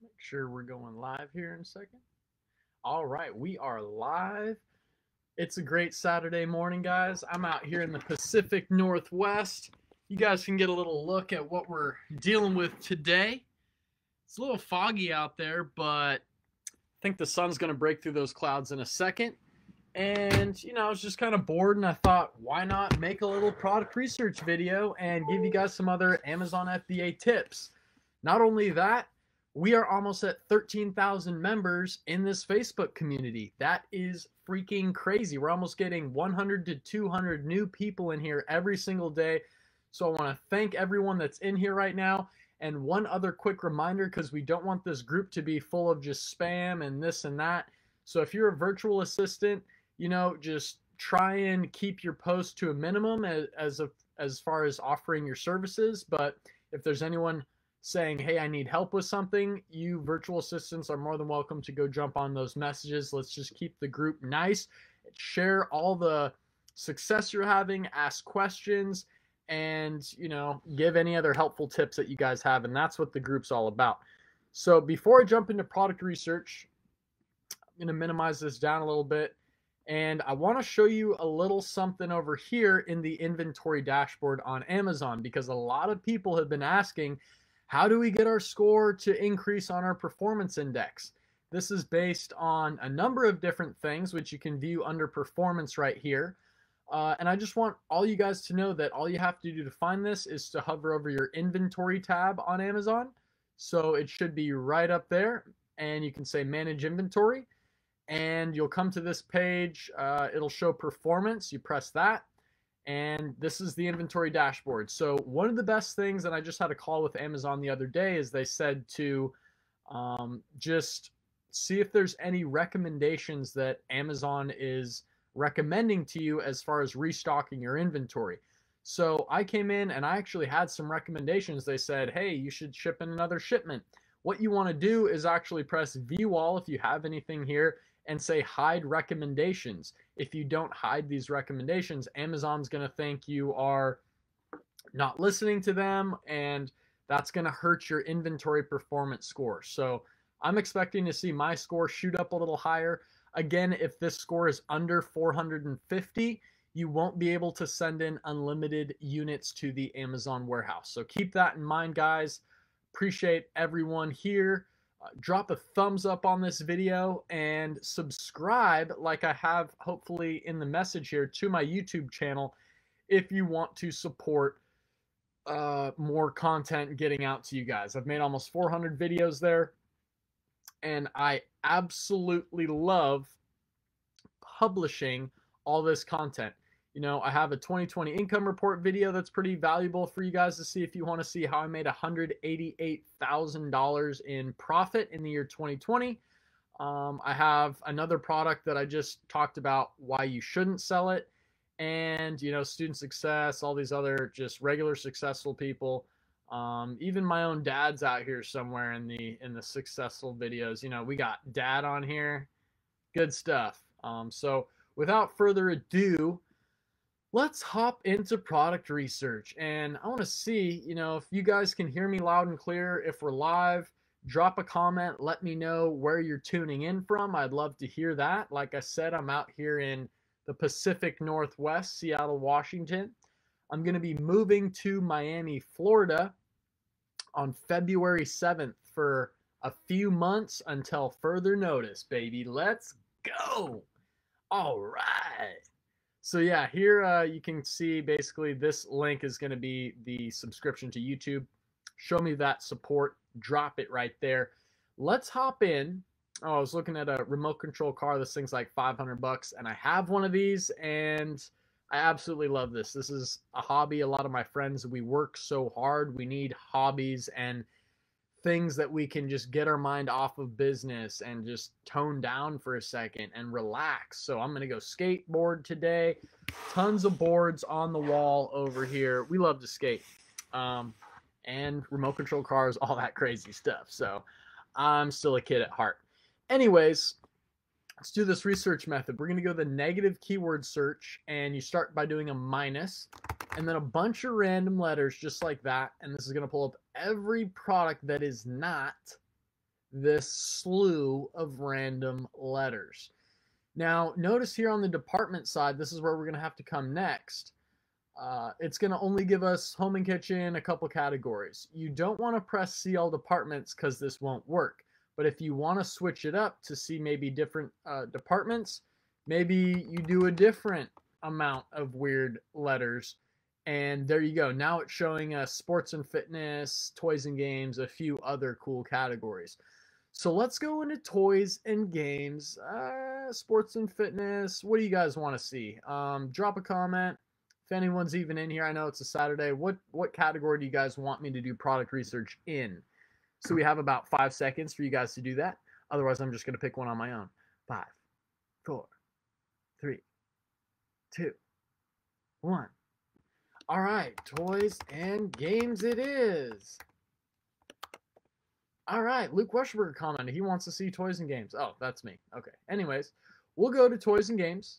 Let's make sure we're going live here in a second. All right, we are live. It's a great Saturday morning, guys. I'm out here in the Pacific Northwest. You guys can get a little look at what we're dealing with today. It's a little foggy out there, but I think the sun's going to break through those clouds in a second. And, you know, I was just kind of bored, and I thought, why not make a little product research video and give you guys some other Amazon FBA tips. Not only that, we are almost at 13,000 members in this Facebook community. That is freaking crazy. We're almost getting 100 to 200 new people in here every single day. So I want to thank everyone that's in here right now. And one other quick reminder, because we don't want this group to be full of just spam and this and that. So if you're a virtual assistant, you know, just try and keep your posts to a minimum as far as offering your services. But if there's anyone saying, hey, I need help with something, you virtual assistants are more than welcome to go jump on those messages. Let's just keep the group nice, share all the success you're having, ask questions, and, you know, give any other helpful tips that you guys have. And that's what the group's all about. So before I jump into product research, I'm going to minimize this down a little bit. And I want to show you a little something over here in the inventory dashboard on Amazon, because a lot of people have been asking, how do we get our score to increase on our performance index? This is based on a number of different things, which you can view under performance right here. And I just want all you guys to know that all you have to do to find this is to hover over your inventory tab on Amazon. So it should be right up there, and you can say manage inventory, and you'll come to this page. It'll show performance. You press that, and this is the inventory dashboard. So one of the best things, and I just had a call with Amazon the other day, is they said to just see if there's any recommendations that Amazon is recommending to you as far as restocking your inventory. So I came in and I actually had some recommendations. They said, hey, you should ship in another shipment. What you want to do is actually press view all if you have anything here, and say hide recommendations. If you don't hide these recommendations, Amazon's going to think you are not listening to them, and that's going to hurt your inventory performance score. So I'm expecting to see my score shoot up a little higher. Again, if this score is under 450, you won't be able to send in unlimited units to the Amazon warehouse. So keep that in mind, guys. Appreciate everyone here. Drop a thumbs up on this video and subscribe, like I have hopefully in the message here, to my YouTube channel if you want to support more content getting out to you guys. I've made almost 400 videos there, and I absolutely love publishing all this content. You know, I have a 2020 income report video that's pretty valuable for you guys to see if you want to see how I made $188,000 in profit in the year 2020. I have another product that I just talked about, why you shouldn't sell it, and, you know, student success, all these other just regular successful people. Even my own dad's out here somewhere in the successful videos. You know, we got dad on here. Good stuff. So without further ado, let's hop into product research. And I want to see, you know, if you guys can hear me loud and clear. If we're live, drop a comment. Let me know where you're tuning in from. I'd love to hear that. Like I said, I'm out here in the Pacific Northwest, Seattle, Washington. I'm going to be moving to Miami, Florida on February 7th for a few months until further notice, baby. Let's go. All right. So yeah, here you can see basically this link is going to be the subscription to YouTube. Show me that support. Drop it right there. Let's hop in. Oh, I was looking at a remote control car. This thing's like 500 bucks, and I have one of these, and I absolutely love this. This is a hobby. A lot of my friends, we work so hard. We need hobbies and things that we can just get our mind off of business and just tone down for a second and relax. So I'm going to go skateboard today. Tons of boards on the wall over here. We love to skate, and remote control cars, all that crazy stuff. So I'm still a kid at heart. Anyways, let's do this research method. We're going to go to the negative keyword search, and you start by doing a minus and then a bunch of random letters just like that. And this is going to pull up every product that is not this slew of random letters. Now, notice here on the department side, this is where we're going to have to come next. It's going to only give us home and kitchen, a couple categories. You don't want to press see all departments because this won't work. But if you want to switch it up to see maybe different departments, maybe you do a different amount of weird letters. And there you go. Now it's showing us sports and fitness, toys and games, a few other cool categories. So let's go into toys and games, sports and fitness. What do you guys want to see? Drop a comment if anyone's even in here. I know it's a Saturday. What category do you guys want me to do product research in? So we have about 5 seconds for you guys to do that. Otherwise, I'm just going to pick one on my own. 5, 4, 3, 2, 1. All right, toys and games it is. All right, Luke Wechselberger commented. He wants to see toys and games. Oh, that's me. Okay. Anyways, we'll go to toys and games.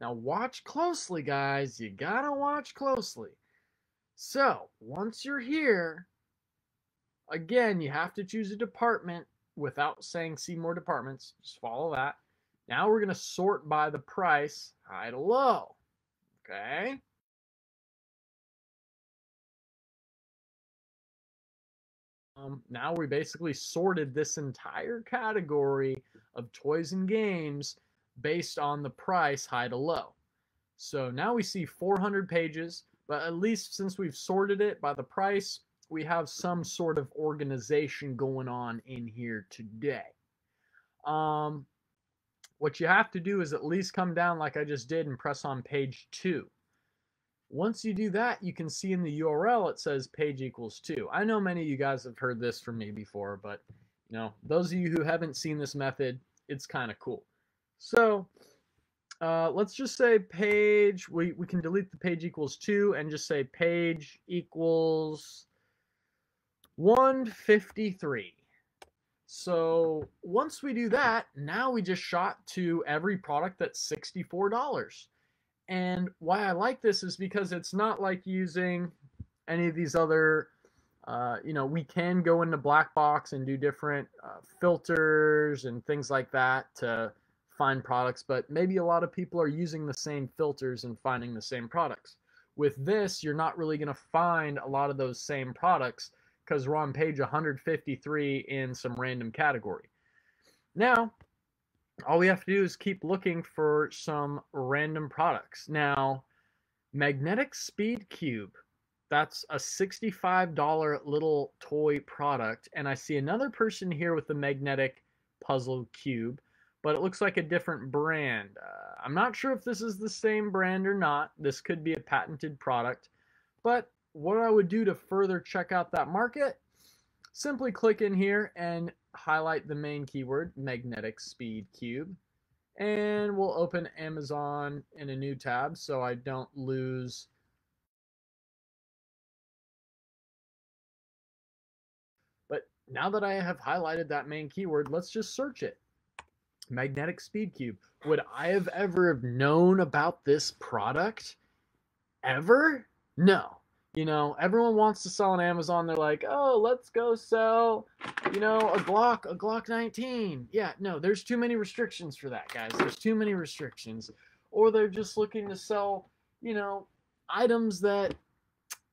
Now watch closely, guys. You got to watch closely. So once you're here, again, you have to choose a department without saying see more departments. Just follow that. Now we're going to sort by the price, high to low. Okay. Now we basically sorted this entire category of toys and games based on the price, high to low. So now we see 400 pages, but at least since we've sorted it by the price, we have some sort of organization going on in here today. What you have to do is at least come down like I just did and press on page 2. Once you do that, you can see in the URL it says page equals 2. I know many of you guys have heard this from me before, but you know, those of you who haven't seen this method, it's kind of cool. So let's just say page, we can delete the page equals 2 and just say page equals 153. So once we do that, now we just shot to every product that's $64. And why I like this is because it's not like using any of these other, you know, we can go into Black Box and do different filters and things like that to find products. But maybe a lot of people are using the same filters and finding the same products. With this, you're not really going to find a lot of those same products because we're on page 153 in some random category. Now, all we have to do is keep looking for some random products. Now, magnetic speed cube, that's a $65 little toy product. And I see another person here with the magnetic puzzle cube, but it looks like a different brand. I'm not sure if this is the same brand or not. This could be a patented product. But what I would do to further check out that market, simply click in here and highlight the main keyword, magnetic speed cube, and we'll open Amazon in a new tab so I don't lose . But now that I have highlighted that main keyword, let's just search it. Magnetic speed cube. Would I have ever known about this product ever? No. You know, everyone wants to sell on Amazon. They're like, oh, let's go sell, you know, a Glock 19. Yeah, no, there's too many restrictions for that, guys. There's too many restrictions. Or they're just looking to sell, you know, items that...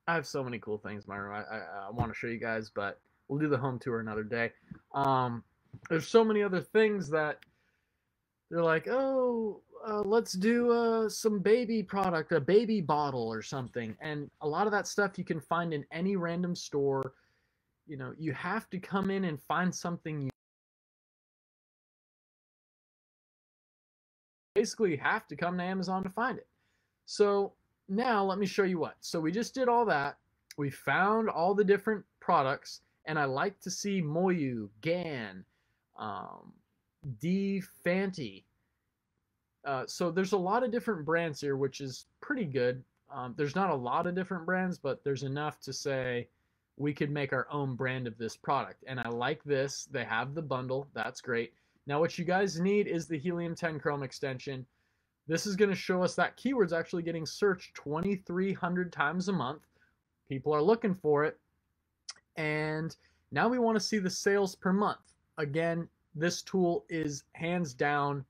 I have so many cool things in my room I want to show you guys, but we'll do the home tour another day. There's so many other things that they're like, oh... let's do some baby product, a baby bottle or something. And a lot of that stuff you can find in any random store. You know, you have to come in and find something. You basically have to come to Amazon to find it. So now let me show you what. So we just did all that. We found all the different products. And I like to see Moyu, Gan, D. Fanti. So there's a lot of different brands here, which is pretty good. There's not a lot of different brands, but there's enough to say we could make our own brand of this product. And I like this. They have the bundle. That's great. Now what you guys need is the Helium 10 Chrome extension. This is going to show us that keyword's actually getting searched 2,300 times a month. People are looking for it. And Now we want to see the sales per month. Again, this tool is hands down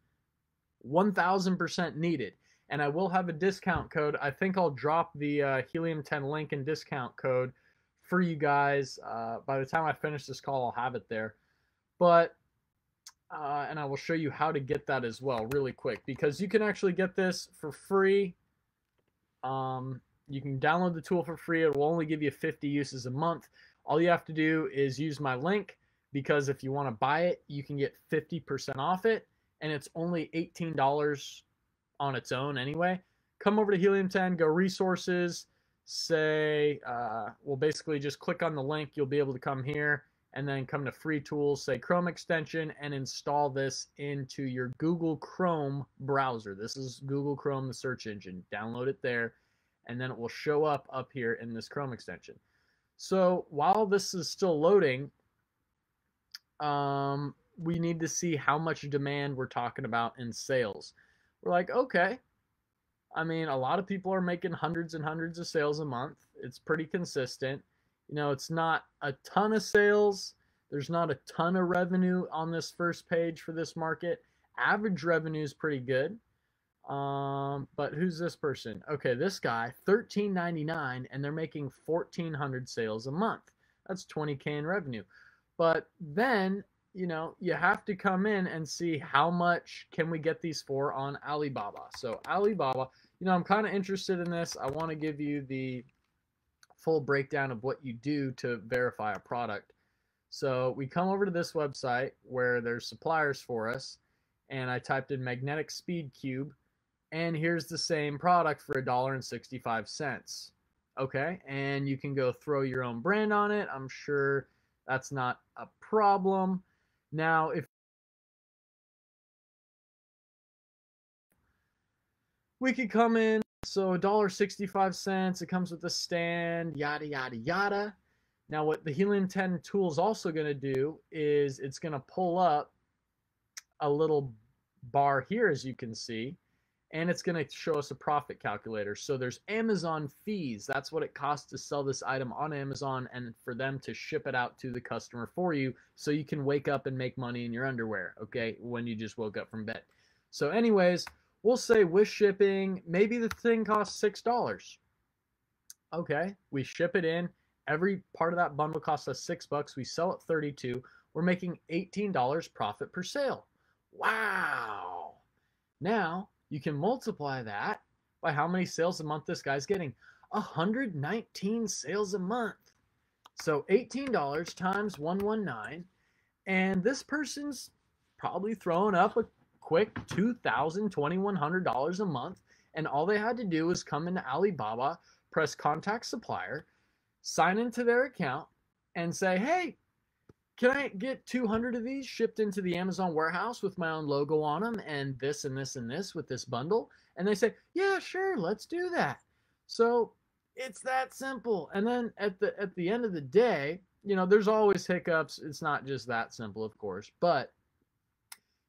1,000% needed. And I will have a discount code. I think I'll drop the Helium 10 link and discount code for you guys. By the time I finish this call, I'll have it there. But and I will show you how to get that as well really quick, because you can actually get this for free. You can download the tool for free. It will only give you 50 uses a month. All you have to do is use my link, because if you want to buy it, you can get 50% off it, and it's only $18 on its own anyway. Come over to Helium 10, go resources, say, well, basically just click on the link. You'll be able to come here and then come to free tools, say Chrome extension, and install this into your Google Chrome browser. This is Google Chrome, the search engine. Download it there, and then it will show up here in this Chrome extension. So while this is still loading, we need to see how much demand we're talking about in sales. We're like, okay, I mean, a lot of people are making hundreds and hundreds of sales a month. It's pretty consistent. You know, it's not a ton of sales. There's not a ton of revenue on this first page for this market. Average revenue is pretty good. But who's this person? Okay, this guy, $13.99, and they're making 1,400 sales a month. That's 20K in revenue. But then, you know, you have to come in and see how much can we get these for on Alibaba. So Alibaba, you know, I'm kind of interested in this. I want to give you the full breakdown of what you do to verify a product. So we come over to this website where there's suppliers for us, and I typed in magnetic speed cube. And here's the same product for $1.65. Okay, and you can go throw your own brand on it. I'm sure that's not a problem. Now, if we could come in, so $1.65, it comes with a stand, yada, yada, yada. Now, what the Helium 10 tool is also going to do is it's going to pull up a little bar here, as you can see. And it's going to show us a profit calculator. So there's Amazon fees. That's what it costs to sell this item on Amazon and for them to ship it out to the customer for you, so you can wake up and make money in your underwear, okay, when you just woke up from bed. So anyways, we'll say with shipping, maybe the thing costs $6. Okay, we ship it in. Every part of that bundle costs us $6. We sell at $32. We're making $18 profit per sale. Wow. Now, you can multiply that by how many sales a month this guy's getting. 119 sales a month. So $18 times 119. And this person's probably throwing up a quick $2,000, $2,100 a month. And all they had to do was come into Alibaba, press contact supplier, sign into their account, and say, hey, can I get 200 of these shipped into the Amazon warehouse with my own logo on them and this and this and this with this bundle? And they say, yeah, sure, let's do that. So it's that simple. And then at the end of the day, you know, there's always hiccups. It's not just that simple, of course. But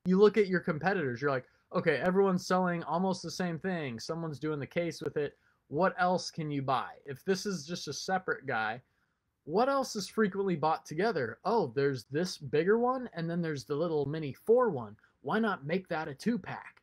you look at your competitors. You're like, okay, everyone's selling almost the same thing. Someone's doing the case with it. What else can you buy? If this is just a separate guy, what else is frequently bought together? Oh, there's this bigger one, and then there's the little mini 4-1. Why not make that a 2-pack?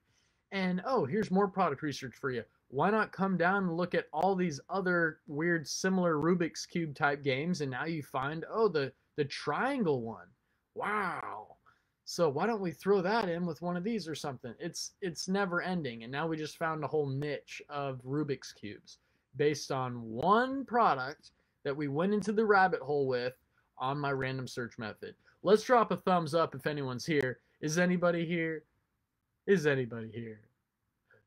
And, oh, here's more product research for you. Why not come down and look at all these other weird similar Rubik's Cube type games, and now you find, oh, the triangle one. Wow. So why don't we throw that in with one of these or something? It's never ending, and now we just found a whole niche of Rubik's Cubes based on one product that we went into the rabbit hole with on my random search method. Let's drop a thumbs up if anyone's here. Is anybody here? Is anybody here?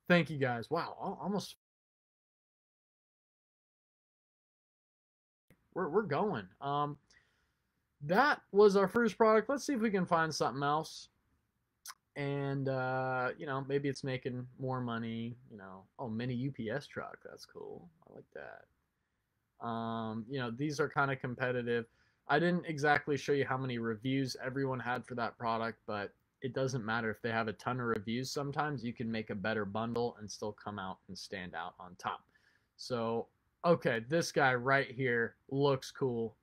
Thank you guys. Wow, almost. We're going. That was our first product. Let's see if we can find something else. And, you know, maybe it's making more money. You know, oh, mini UPS truck. That's cool. I like that. You know, these are kind of competitive. I didn't exactly show you how many reviews everyone had for that product, but it doesn't matter if they have a ton of reviews. Sometimes you can make a better bundle and still come out and stand out on top. So, okay, this guy right here looks cool.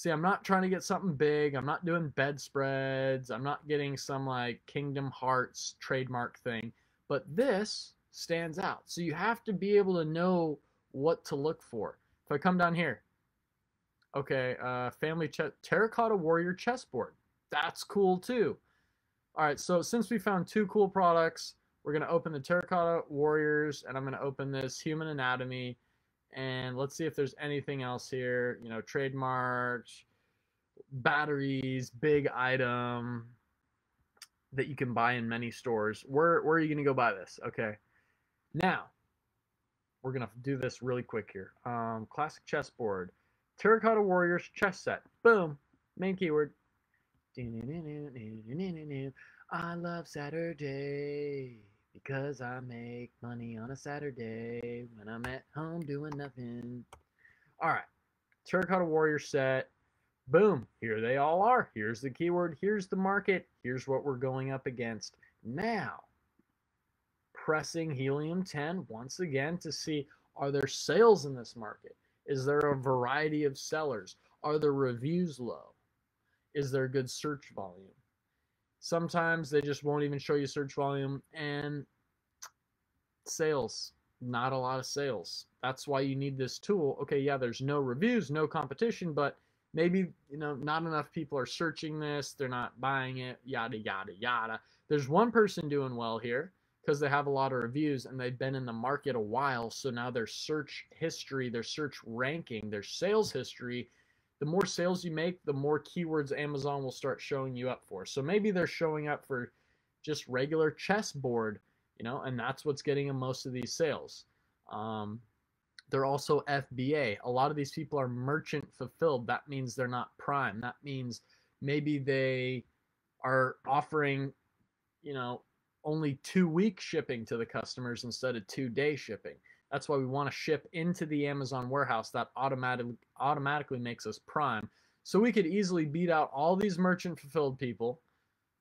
See, I'm not trying to get something big. I'm not doing bedspreads. I'm not getting some like Kingdom Hearts trademark thing. But this stands out. So you have to be able to know what to look for. If I come down here, okay, family terracotta warrior chessboard. That's cool too. All right, so since we found two cool products, we're going to open the Terracotta Warriors, and I'm going to open this Human Anatomy, and let's see if there's anything else here. You know, trademarks, batteries, big item that you can buy in many stores. Where are you going to go buy this? Okay, now we're going to do this really quick here. Classic chessboard, Terracotta Warriors chess set. Boom, main keyword. I love Saturday because I make money on a Saturday when I'm at home doing nothing. All right, Terracotta Warrior set. Boom, here they all are. Here's the keyword. Here's the market. Here's what we're going up against. Now, pressing Helium 10 once again to see, are there sales in this market? Is there a variety of sellers? Are the reviews low? Is there good search volume? Sometimes they just won't even show you search volume, and sales, not a lot of sales. That's why you need this tool. Okay, yeah, there's no reviews, no competition, but maybe, you know, not enough people are searching this. They're not buying it, yada, yada, yada. There's one person doing well here because they have a lot of reviews, and they've been in the market a while, so now their search history, their search ranking, their sales history. The more sales you make, the more keywords Amazon will start showing you up for. So maybe they're showing up for just regular chessboard, you know, and that's what's getting them most of these sales. They're also FBA. A lot of these people are merchant fulfilled. That means they're not prime. That means maybe they are offering, you know, only 2-week shipping to the customers instead of 2-day shipping. That's why we want to ship into the Amazon warehouse. That automatically makes us prime. So we could easily beat out all these merchant fulfilled people.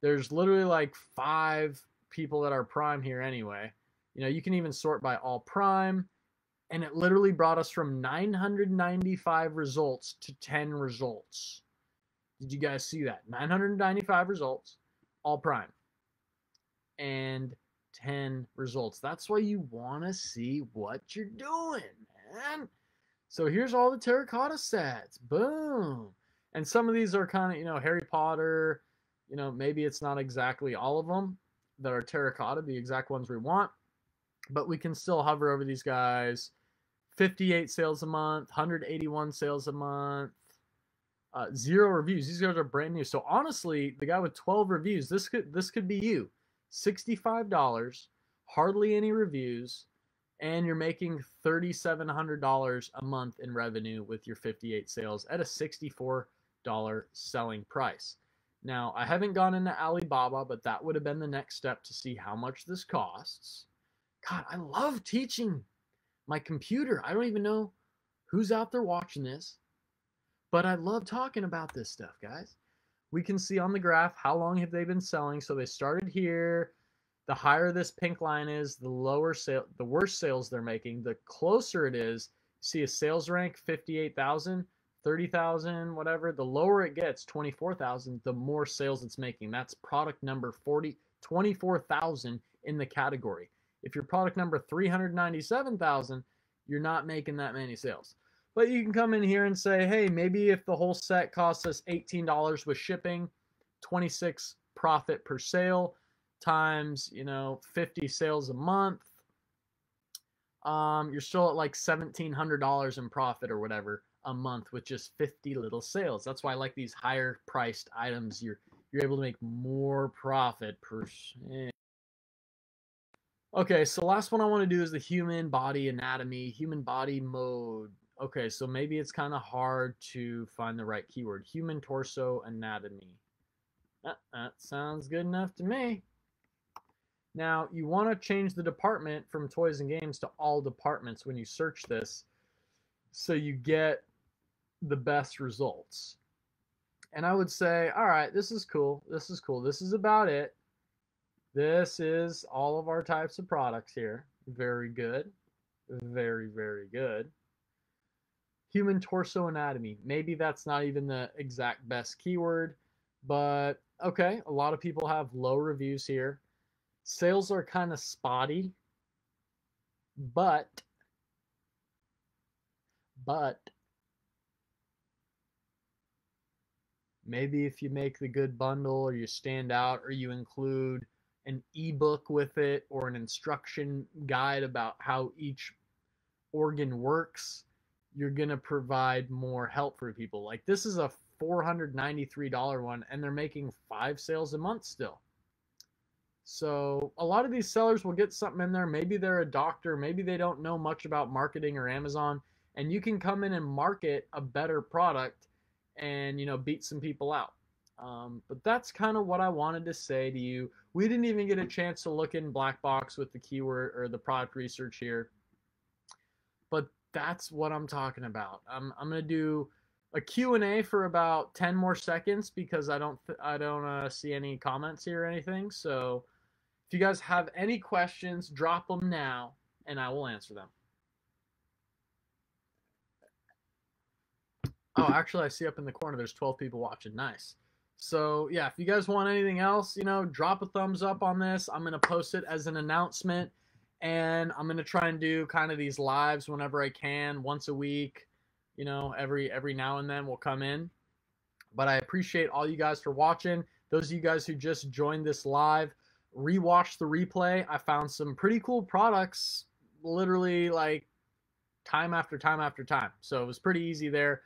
There's literally like 5 people that are prime here anyway. You know, you can even sort by all prime. And it literally brought us from 995 results to 10 results. Did you guys see that? 995 results, all prime. And 10 results. That's why you want to see what you're doing, man. So here's all the terracotta sets. Boom. And some of these are kind of, you know, Harry Potter, you know, maybe it's not exactly all of them that are terracotta, the exact ones we want, but we can still hover over these guys. 58 sales a month, 181 sales a month, 0 reviews. These guys are brand new. So honestly, the guy with 12 reviews, this could be you. $65, hardly any reviews, and you're making $3,700 a month in revenue with your 58 sales at a $64 selling price. Now, I haven't gone into Alibaba, but that would have been the next step to see how much this costs. God, I love teaching my computer. I don't even know who's out there watching this, but I love talking about this stuff, guys. We can see on the graph how long have they been selling. So they started here. The higher this pink line is, the lower sale, the worse sales they're making. The closer it is, see a sales rank 58,000, 30,000, whatever. The lower it gets, 24,000, the more sales it's making. That's product number 24,000 in the category. If your product number 397,000, you're not making that many sales. But you can come in here and say, hey, maybe if the whole set costs us $18 with shipping, $26 profit per sale times, you know, 50 sales a month, you're still at like $1,700 in profit or whatever a month with just 50 little sales. That's why I like these higher priced items. You're able to make more profit per sale. Okay, so last one I want to do is the human body anatomy, human body mode. Okay, so maybe it's kind of hard to find the right keyword. Human torso anatomy. That sounds good enough to me. Now, you want to change the department from toys and games to all departments when you search this so you get the best results. And I would say, all right, this is cool. This is cool. This is about it. This is all of our types of products here. Very good. Very, very good. human torso anatomy. Maybe that's not even the exact best keyword, but okay, a lot of people have low reviews here. Sales are kind of spotty, but maybe if you make the good bundle or you stand out or you include an ebook with it or an instruction guide about how each organ works, you're going to provide more help for people. Like, this is a $493 one, and they're making 5 sales a month still. So a lot of these sellers will get something in there. Maybe they're a doctor. Maybe they don't know much about marketing or Amazon, and you can come in and market a better product and, you know, beat some people out. But that's kind of what I wanted to say to you. We didn't even get a chance to look in Black Box with the keyword or the product research here, but that's what I'm talking about. I'm going to do a Q&A for about 10 more seconds because I don't see any comments here or anything. So if you guys have any questions, drop them now and I will answer them. Oh, actually, I see up in the corner there's 12 people watching. Nice. So, yeah, if you guys want anything else, you know, drop a thumbs up on this. I'm going to post it as an announcement, and I'm going to try and do kind of these lives whenever I can, once a week. You know, every now and then we'll come in. But I appreciate all you guys for watching. Those of you guys who just joined this live, rewatch the replay. I found some pretty cool products literally like time after time after time. So it was pretty easy there.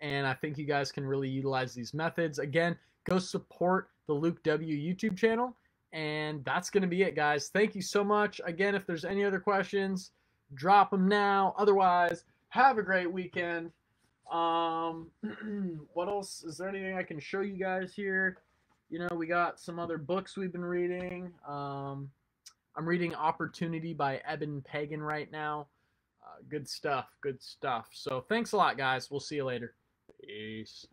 And I think you guys can really utilize these methods. Again, go support the Luke W YouTube channel. And that's going to be it, guys. Thank you so much. Again, if there's any other questions, drop them now. Otherwise, have a great weekend. What else? Is there anything I can show you guys here? You know, we got some other books we've been reading. I'm reading Opportunity by Eben Pagan right now. Good stuff. So thanks a lot, guys. We'll see you later. Peace.